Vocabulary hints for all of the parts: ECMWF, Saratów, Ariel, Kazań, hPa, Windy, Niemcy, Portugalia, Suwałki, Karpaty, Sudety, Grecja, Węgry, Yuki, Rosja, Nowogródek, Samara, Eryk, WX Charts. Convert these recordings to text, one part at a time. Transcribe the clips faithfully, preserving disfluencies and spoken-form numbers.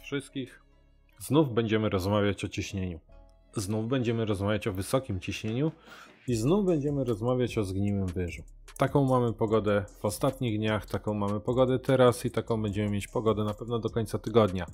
was wszystkich. Znów będziemy rozmawiać o ciśnieniu. Znów będziemy rozmawiać o wysokim ciśnieniu i znów będziemy rozmawiać o zgniłym wyżu. Taką mamy pogodę w ostatnich dniach, taką mamy pogodę teraz i taką będziemy mieć pogodę na pewno do końca tygodnia.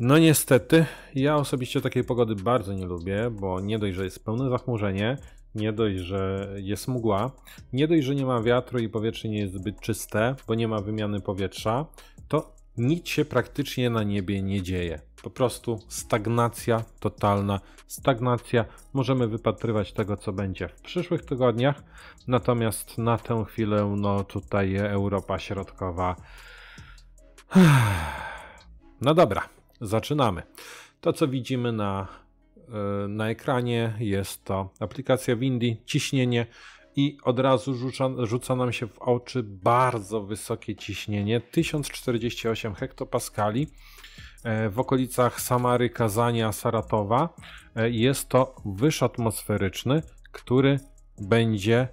No niestety, ja osobiście takiej pogody bardzo nie lubię, bo nie dość, że jest pełne zachmurzenie, nie dość, że jest mgła, nie dość, że nie ma wiatru i powietrze nie jest zbyt czyste, bo nie ma wymiany powietrza, to nic się praktycznie na niebie nie dzieje. Po prostu stagnacja totalna, stagnacja. Możemy wypatrywać tego, co będzie w przyszłych tygodniach, natomiast na tę chwilę, no tutaj Europa Środkowa. No dobra, zaczynamy. To, co widzimy na, na ekranie, jest to aplikacja Windy, ciśnienie. I od razu rzuca, rzuca nam się w oczy bardzo wysokie ciśnienie, tysiąc czterdzieści osiem hektopaskali w okolicach Samary, Kazania, Saratowa. Jest to wyż atmosferyczny, który będzie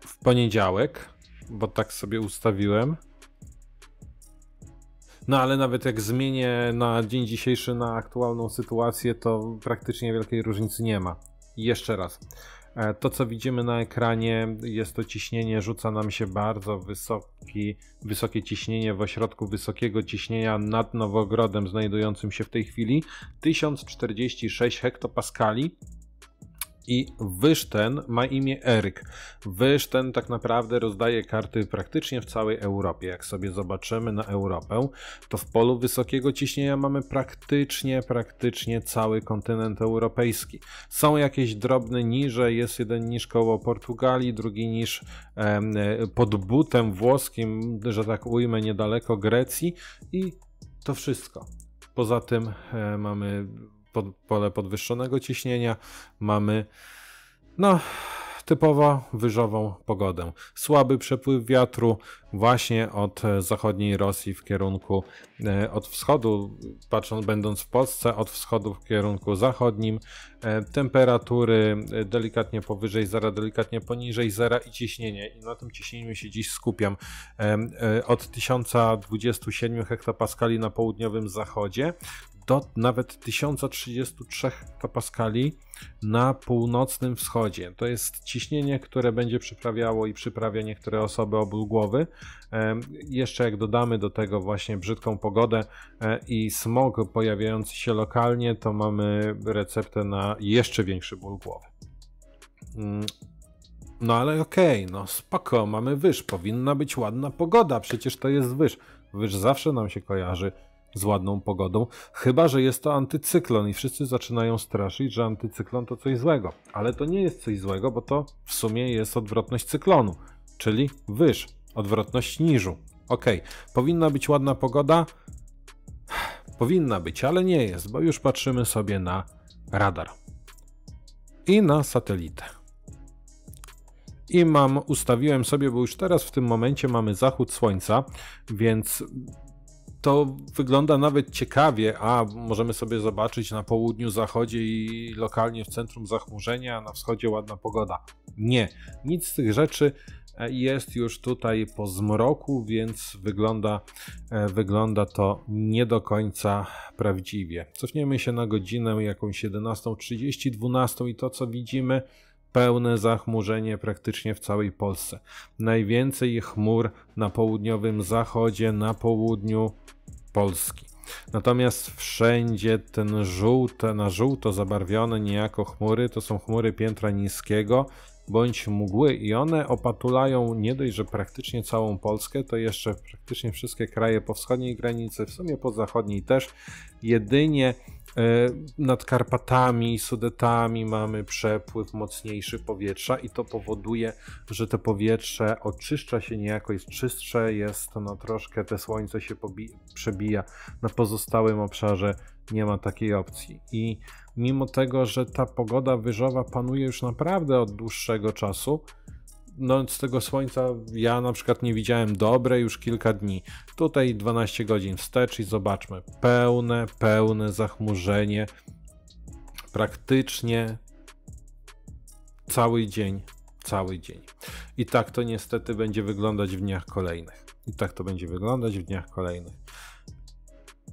w poniedziałek, bo tak sobie ustawiłem. No ale nawet jak zmienię na dzień dzisiejszy na aktualną sytuację, to praktycznie wielkiej różnicy nie ma. I jeszcze raz. To, co widzimy na ekranie, jest to ciśnienie, rzuca nam się bardzo wysoki, wysokie ciśnienie w ośrodku wysokiego ciśnienia nad Nowogrodem, znajdującym się w tej chwili, tysiąc czterdzieści sześć hektopaskali. I wyż ten ma imię Eryk. Wyż ten tak naprawdę rozdaje karty praktycznie w całej Europie. Jak sobie zobaczymy na Europę, to w polu wysokiego ciśnienia mamy praktycznie, praktycznie cały kontynent europejski. Są jakieś drobne niże, jest jeden niż koło Portugalii, drugi niż pod butem włoskim, że tak ujmę, niedaleko Grecji i to wszystko. Poza tym mamy Pod, pole podwyższonego ciśnienia, mamy no typowo wyżową pogodę. Słaby przepływ wiatru właśnie od zachodniej Rosji w kierunku, e, od wschodu, patrząc, będąc w Polsce, od wschodu w kierunku zachodnim. E, temperatury delikatnie powyżej zera, delikatnie poniżej zera i ciśnienie. I na tym ciśnieniu się dziś skupiam. E, e, od tysiąc dwadzieścia siedem hektopaskali na południowym zachodzie do nawet tysiąc trzydzieści trzy hektopaskali na północnym wschodzie. To jest ciśnienie, które będzie przyprawiało i przyprawia niektóre osoby o ból głowy. E, jeszcze jak dodamy do tego właśnie brzydką pogodę e, i smog pojawiający się lokalnie, to mamy receptę na jeszcze większy ból głowy. Mm. No ale okej, okay, no spoko, mamy wyż, powinna być ładna pogoda, przecież to jest wyż. Wyż zawsze nam się kojarzy z ładną pogodą, chyba że jest to antycyklon i wszyscy zaczynają straszyć, że antycyklon to coś złego. Ale to nie jest coś złego, bo to w sumie jest odwrotność cyklonu, czyli wyż, odwrotność niżu. Ok, powinna być ładna pogoda? Powinna być, ale nie jest, bo już patrzymy sobie na radar i na satelitę. I mam, ustawiłem sobie, bo już teraz w tym momencie mamy zachód słońca, więc to wygląda nawet ciekawie, a możemy sobie zobaczyć na południu, zachodzie i lokalnie w centrum zachmurzenia, a na wschodzie ładna pogoda. Nie, nic z tych rzeczy jest już tutaj po zmroku, więc wygląda, wygląda to nie do końca prawdziwie. Cofniemy się na godzinę jakąś jedenastą trzydzieści, dwunastą i to, co widzimy, pełne zachmurzenie praktycznie w całej Polsce. Najwięcej chmur na południowym zachodzie, na południu Polski. Natomiast wszędzie ten żółte, na żółto zabarwione niejako chmury, to są chmury piętra niskiego bądź mgły i one opatulają nie dość, że praktycznie całą Polskę, to jeszcze praktycznie wszystkie kraje po wschodniej granicy, w sumie po zachodniej też, jedynie nad Karpatami, Sudetami mamy przepływ mocniejszy powietrza i to powoduje, że to powietrze oczyszcza się niejako, jest czystsze, jest no troszkę, te słońce się przebija. Na pozostałym obszarze nie ma takiej opcji i mimo tego, że ta pogoda wyżowa panuje już naprawdę od dłuższego czasu, no z tego słońca ja na przykład nie widziałem dobre już kilka dni. Tutaj dwanaście godzin wstecz i zobaczmy, pełne, pełne zachmurzenie, praktycznie cały dzień, cały dzień. I tak to niestety będzie wyglądać w dniach kolejnych. I tak to będzie wyglądać w dniach kolejnych.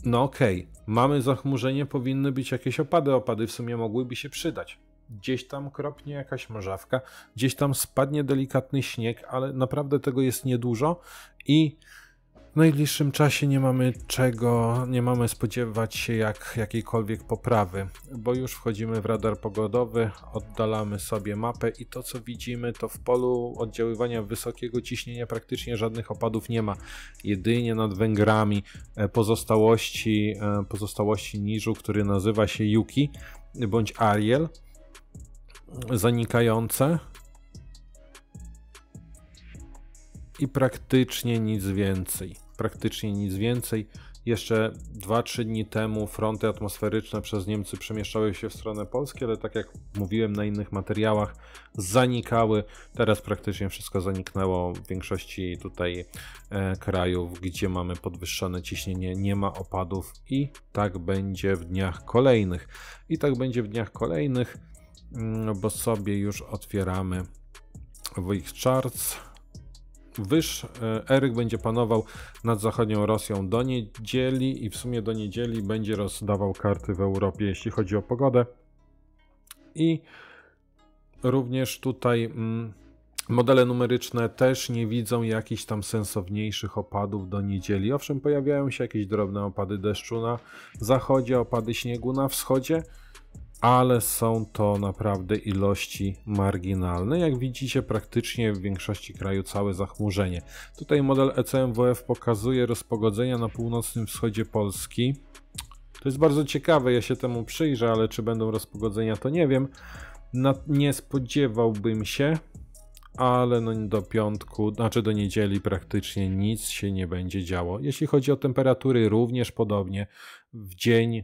no okej, okay, mamy zachmurzenie, powinny być jakieś opady, opady w sumie mogłyby się przydać. Gdzieś tam kropnie jakaś morzawka, gdzieś tam spadnie delikatny śnieg, ale naprawdę tego jest niedużo i w najbliższym czasie nie mamy czego, nie mamy spodziewać się jak jakiejkolwiek poprawy, bo już wchodzimy w radar pogodowy, oddalamy sobie mapę i to co widzimy to w polu oddziaływania wysokiego ciśnienia praktycznie żadnych opadów nie ma. Jedynie nad Węgrami pozostałości, pozostałości niżu, który nazywa się Yuki bądź Ariel, zanikające. I praktycznie nic więcej, praktycznie nic więcej. Jeszcze dwa trzy dni temu fronty atmosferyczne przez Niemcy przemieszczały się w stronę Polski, ale tak jak mówiłem na innych materiałach, zanikały. Teraz praktycznie wszystko zaniknęło w większości tutaj e, krajów, gdzie mamy podwyższone ciśnienie, nie ma opadów i tak będzie w dniach kolejnych. I tak będzie w dniach kolejnych, bo sobie już otwieramy W X Charts. Wyż Eryk będzie panował nad zachodnią Rosją do niedzieli i w sumie do niedzieli będzie rozdawał karty w Europie, jeśli chodzi o pogodę. I również tutaj mm, modele numeryczne też nie widzą jakichś tam sensowniejszych opadów do niedzieli. Owszem, pojawiają się jakieś drobne opady deszczu na zachodzie, opady śniegu na wschodzie, ale są to naprawdę ilości marginalne. Jak widzicie, praktycznie w większości kraju całe zachmurzenie. Tutaj model E C M W F pokazuje rozpogodzenia na północnym wschodzie Polski. To jest bardzo ciekawe, ja się temu przyjrzę, ale czy będą rozpogodzenia, to nie wiem. Nie spodziewałbym się, ale no do piątku, znaczy do niedzieli praktycznie nic się nie będzie działo. Jeśli chodzi o temperatury, również podobnie w dzień.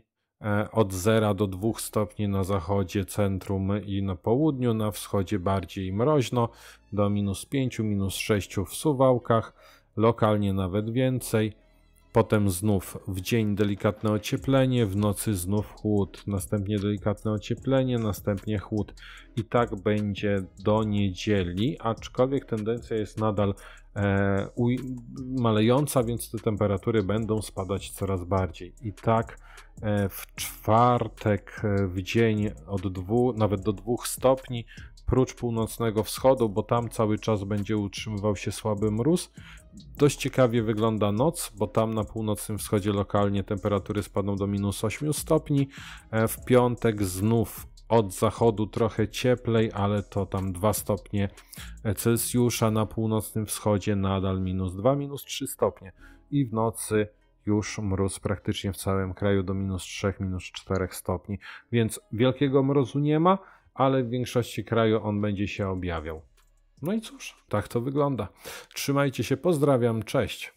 Od zera do dwóch stopni na zachodzie, centrum i na południu, na wschodzie bardziej mroźno, do minus pięć, minus sześć w Suwałkach, lokalnie nawet więcej. Potem znów w dzień delikatne ocieplenie, w nocy znów chłód, następnie delikatne ocieplenie, następnie chłód. I tak będzie do niedzieli, aczkolwiek tendencja jest nadal e, malejąca, więc te temperatury będą spadać coraz bardziej. I tak e, w czwartek w dzień od dwóch, nawet do dwóch stopni, prócz północnego wschodu, bo tam cały czas będzie utrzymywał się słaby mróz. Dość ciekawie wygląda noc, bo tam na północnym wschodzie lokalnie temperatury spadną do minus ośmiu stopni. W piątek znów od zachodu trochę cieplej, ale to tam dwa stopnie Celsjusza, na północnym wschodzie nadal minus dwa, minus trzy stopnie. I w nocy już mróz praktycznie w całym kraju do minus trzy, minus cztery stopni. Więc wielkiego mrozu nie ma, ale w większości kraju on będzie się objawiał. No i cóż, tak to wygląda. Trzymajcie się, pozdrawiam, cześć.